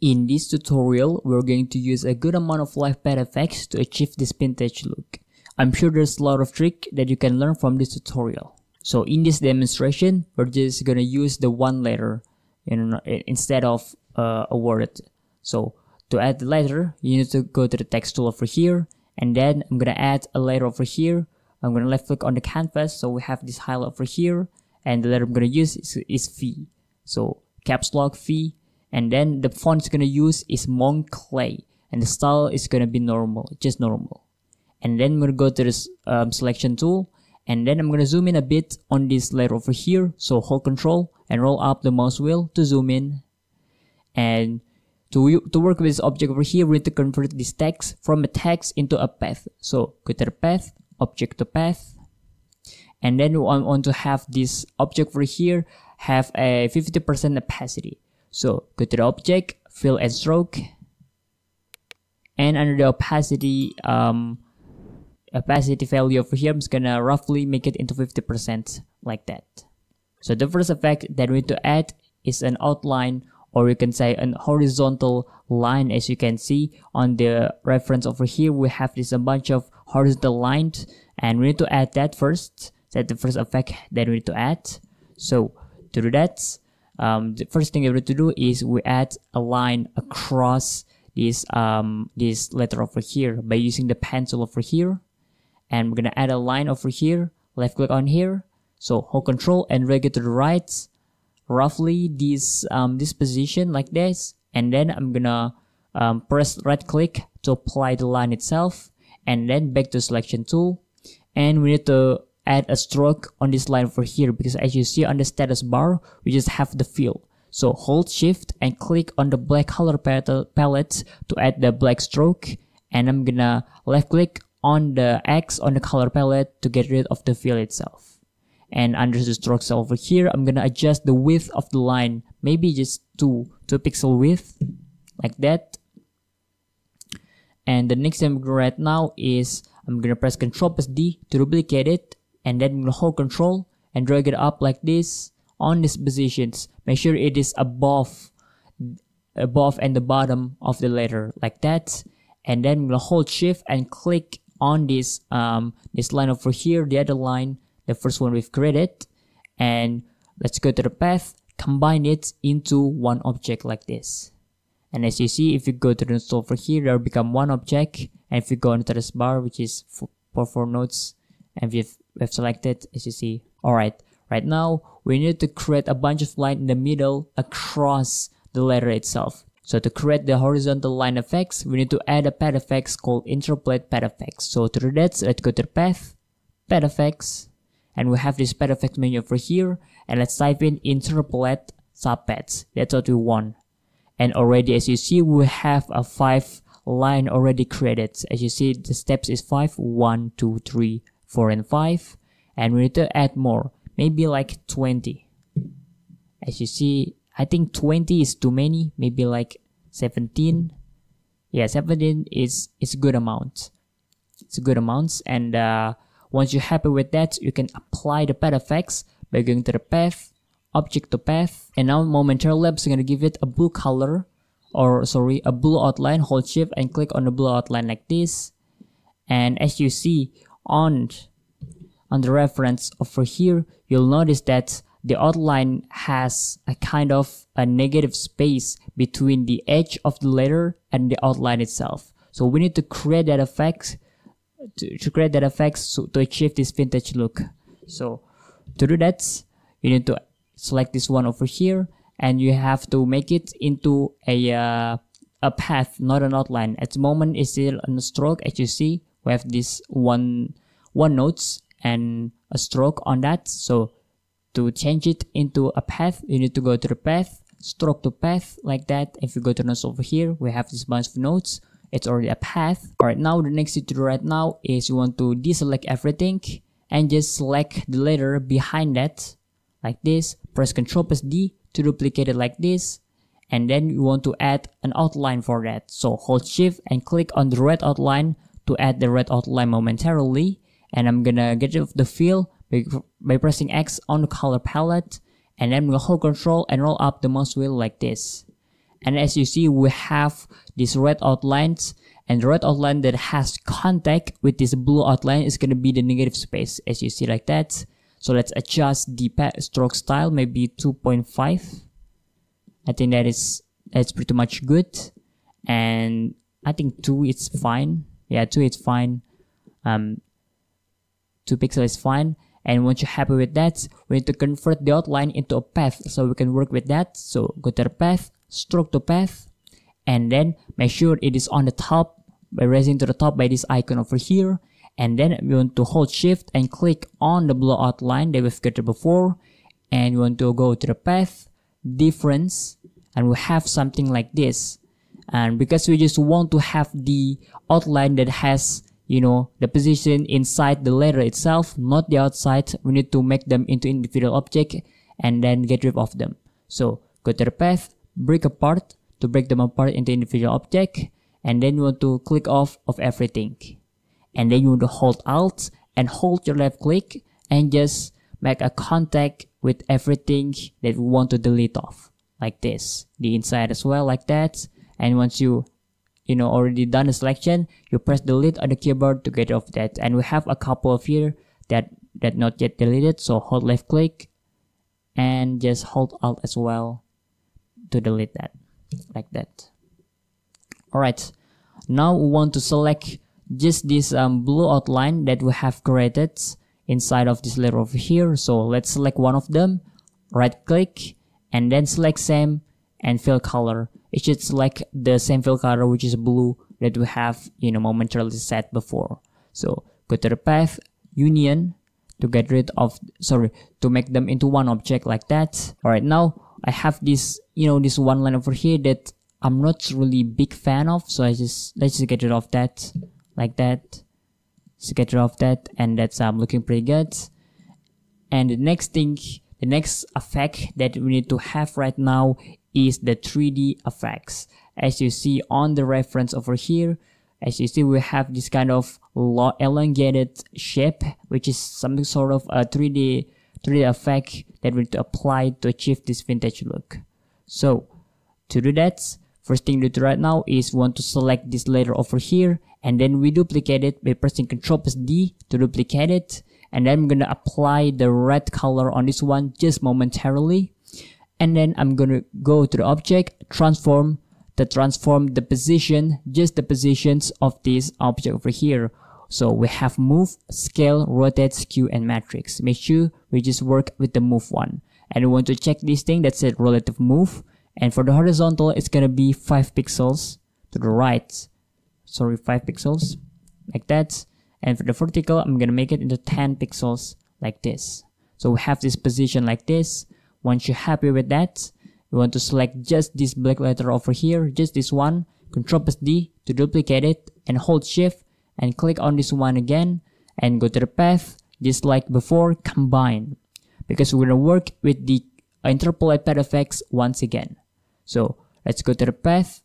In this tutorial, we're going to use a good amount of live path effects to achieve this vintage look. I'm sure there's a lot of tricks that you can learn from this tutorial. So in this demonstration, we're just gonna use the one letter instead of a word. So to add the letter, you need to go to the text tool over here, and then I'm gonna add a letter over here. I'm gonna left click on the canvas, so we have this highlight over here, and the letter I'm gonna use is V. So caps lock V. And then the font is gonna use is Monk Clay, and the style is gonna be normal, just normal. And then I'm gonna go to this selection tool, and then I'm gonna zoom in a bit on this layer over here. So hold Control and roll up the mouse wheel to zoom in. And to work with this object over here, we need to convert this text from a text into a path. So go to the path, object to path, and then we want to have this object over here have a 50% opacity. So go to the object, fill and stroke, and under the opacity value over here, I'm just gonna roughly make it into 50% like that. So the first effect that we need to add is an outline, or you can say an horizontal line. As you can see on the reference over here, we have this a bunch of horizontal lines, and we need to add that first. That's the first effect that we need to add. So to do that, the first thing we need to do is we add a line across this this letter over here by using the pencil over here, and we're gonna add a line over here. Left click on here, so hold Control and drag it to the right, roughly this position like this, and then I'm gonna press right click to apply the line itself, and then back to selection tool, and we need to add a stroke on this line over here, because as you see on the status bar, we just have the fill. So hold Shift and click on the black color palette to add the black stroke, and I'm gonna left click on the X on the color palette to get rid of the fill itself. And under the strokes over here, I'm gonna adjust the width of the line, maybe just two pixel width like that. And the next thing I'm gonna do right now is I'm gonna press Ctrl+D to duplicate it, and then I'm gonna hold Control and drag it up like this on these positions. Make sure it is above and the bottom of the letter like that. And then I'm gonna hold Shift and click on this this line over here, the other line, the first one we've created. And let's go to the path, combine it into one object like this. And as you see, if you go to the notes over here, there will become one object. And if you go into this bar, which is perform notes, and we've selected, as you see. Alright, right now we need to create a bunch of lines in the middle across the letter itself. So to create the horizontal line effects, we need to add a path effects called Interpolate Path Effects. So to do that, let's go to the path, path effects, and we have this path effects menu over here, and let's type in Interpolate Subpaths. That's what we want. And already, as you see, we have a 5 line already created. As you see, the steps is 5, 1, 2, 3, 4 and 5, and we need to add more, maybe like 20. As you see, I think 20 is too many, maybe like 17. Yeah, 17 is good amount. It's a good amount. And once you're happy with that, you can apply the path effects by going to the path, object to path, and now momentarily I'm gonna give it a blue color, or sorry, a blue outline. Hold Shift and click on the blue outline like this. And as you see on the reference over here, you'll notice that the outline has a kind of a negative space between the edge of the letter and the outline itself. So we need to create that effect to achieve this vintage look. So to do that, you need to select this one over here, and you have to make it into a path, not an outline. At the moment it's still on a stroke. As you see, we have this one notes and a stroke on that. So to change it into a path, you need to go to the path, stroke to path like that. If you go to notes over here, we have this bunch of notes. It's already a path. Alright, now the next thing to do right now is you want to deselect everything and just select the letter behind that like this. Press Ctrl+D to duplicate it like this, and then you want to add an outline for that. So hold Shift and click on the red outline to add the red outline momentarily. And I'm gonna get rid of the fill by pressing X on the color palette, and then we'll hold Control and roll up the mouse wheel like this. And as you see, we have these red outlines, and the red outline that has contact with this blue outline is going to be the negative space, as you see like that. So let's adjust the stroke style, maybe 2.5. I think that's pretty much good. And I think 2 is fine. Yeah, 2 is fine. 2 pixel is fine. And once you're happy with that, we need to convert the outline into a path, so we can work with that. So go to the path, stroke to path, and then make sure it is on the top by raising to the top by this icon over here. And then we want to hold shift and click on the blue outline that we've created before, and we want to go to the path, difference, and we have something like this. And because we just want to have the outline that has, you know, the position inside the letter itself, not the outside, we need to make them into individual object and then get rid of them. So go to the path, break apart, to break them apart into individual object, and then you want to click off of everything. And then you want to hold Alt and hold your left click and just make a contact with everything that we want to delete off, like this, the inside as well, like that. And once you already done the selection, you press delete on the keyboard to get off that. And we have a couple of here that not yet deleted, so hold left click and just hold Alt as well to delete that, like that. Alright, now we want to select just this blue outline that we have created inside of this layer over here. So let's select one of them, right click, and then select same and fill color. It should select the same fill color, which is blue, that we have, you know, momentarily set before. So go to the path, union, to get rid of, sorry, to make them into one object like that. Alright, now I have this, you know, this one line over here that I'm not really big fan of, so let's just get rid of that. Like that, just get rid of that, and that's looking pretty good. And the next effect that we need to have right now is the 3D effects. As you see on the reference over here, as you see, we have this kind of elongated shape, which is something sort of a 3D effect that we need to apply to achieve this vintage look. So to do that, first thing to do right now is want to select this layer over here, and then we duplicate it by pressing Ctrl+D to duplicate it. And then I'm going to apply the red color on this one just momentarily. And then I'm going to go to the object, transform, to transform the position, just the positions of this object over here. So we have move, scale, rotate, skew, and matrix. Make sure we just work with the move one. And we want to check this thing that said relative move. And for the horizontal, it's going to be 5 pixels to the right. Sorry, 5 pixels, like that. And for the vertical, I'm going to make it into 10 pixels, like this. So we have this position like this. Once you're happy with that, you want to select just this black letter over here, just this one, Ctrl+D to duplicate it, and hold shift, and click on this one again, and go to the path, just like before, combine. Because we're going to work with the Interpolate Path Effects once again. So let's go to the path,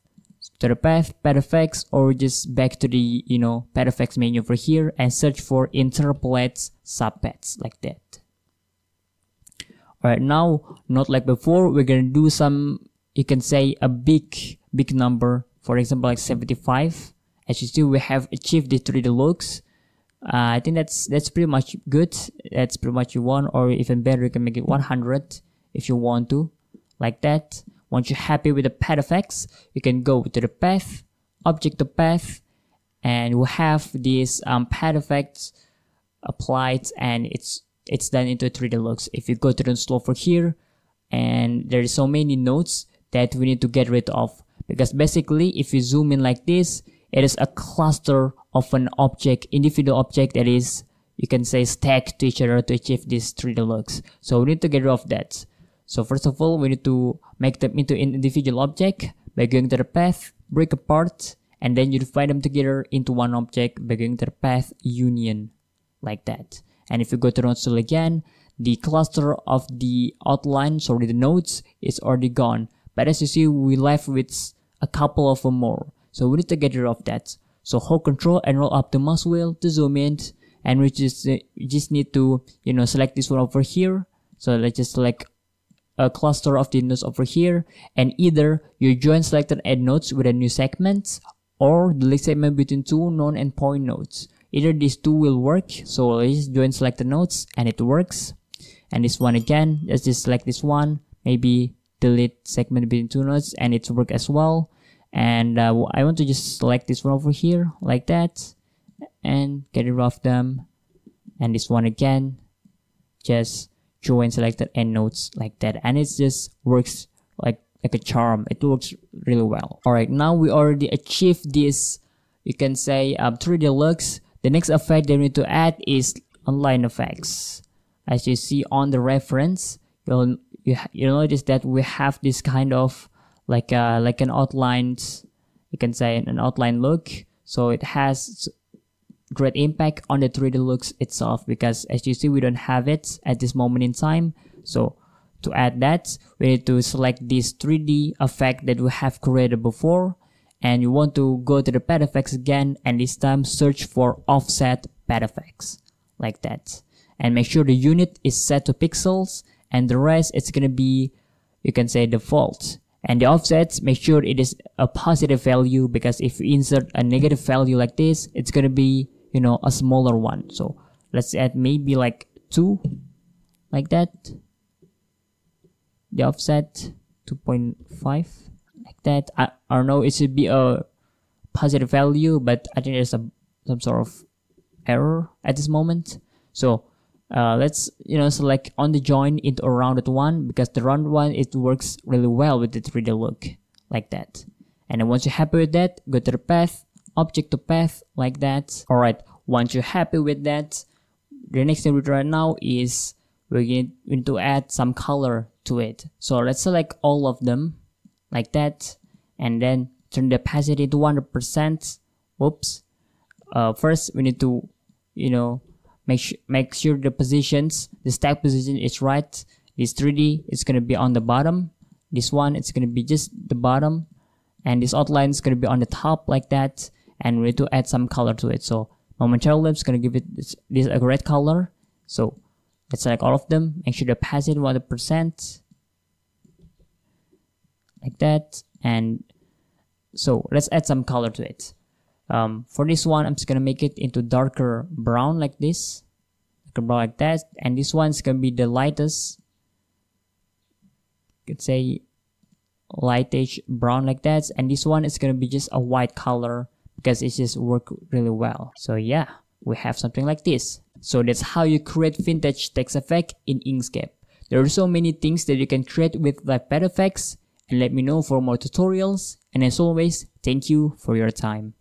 Path Effects, or just back to the, you know, Path Effects menu over here and search for Interpolate Subpaths, like that. Alright, now, not like before, we're gonna do some, you can say, a big number, for example, like 75. As you see, we have achieved the 3D looks. I think that's pretty much good. That's pretty much you want, or even better, you can make it 100 if you want to, like that. Once you're happy with the path effects, you can go to the path, object to path, and we have these path effects applied, and it's done into 3D looks. If you go to the install over here, and there is so many nodes that we need to get rid of, because basically if you zoom in like this, it is a cluster of an object, individual object that is, you can say, stacked to each other to achieve these 3D looks. So we need to get rid of that. So first of all, we need to make them into an individual object by going to the path, break apart, and then you divide them together into one object by going to the path, union, like that. And if you go to the install again, the cluster of the outline, sorry, the nodes, is already gone. But as you see, we left with a couple of more. So we need to get rid of that. So hold Control and roll up the mouse wheel to zoom in, and we just need to, you know, select this one over here. So let's just select a cluster of the nodes over here, and either you join selected add nodes with a new segment or delete segment between two known endpoint nodes. Either these two will work, so let's join selected nodes and it works. And this one again, let's just select this one, maybe delete segment between two nodes and it works as well. And I want to just select this one over here like that and get rid of them. And this one again, just join selected end nodes like that, and it just works like a charm. It works really well. Alright, now we already achieved this, you can say 3D looks. The next effect that we need to add is online effects. As you see on the reference, you'll notice that we have this kind of like an outlined, you can say an outline look. So it has great impact on the 3D looks itself, because as you see we don't have it at this moment in time. So to add that, we need to select this 3D effect that we have created before, and you want to go to the path effects again, and this time search for offset path effects like that, and make sure the unit is set to pixels and the rest it's gonna be, you can say, default. And the offsets, make sure it is a positive value, because if you insert a negative value like this, it's gonna be, you know, a smaller one. So let's add maybe like 2 like that, the offset 2.5 like that. I don't know, it should be a positive value, but I think there's some sort of error at this moment. So let's, you know, select on the join into a rounded one, because the rounded one it works really well with the 3D look like that. And then once you're happy with that, go to the path, object to path like that. Alright, once you're happy with that, the next thing we do right now is we need to add some color to it. So let's select all of them like that, and then turn the opacity to 100%. Oops. First we need to, you know, make sure the positions, the stack position is right. This 3D is gonna be on the bottom, this one it's gonna be just the bottom, and this outline is gonna be on the top like that. And we need to add some color to it. So momentarily I'm gonna give it this a red color. So let's select all of them, make sure the opacity 100% like that, and so let's add some color to it. For this one, I'm just gonna make it into darker brown like this, darker brown like that, and this one's gonna be the lightest, you could say lightish brown like that, and this one is gonna be just a white color because it just works really well. So yeah, we have something like this. So that's how you create vintage text effect in Inkscape. There are so many things that you can create with Live Path Effects, and let me know for more tutorials, and as always, thank you for your time.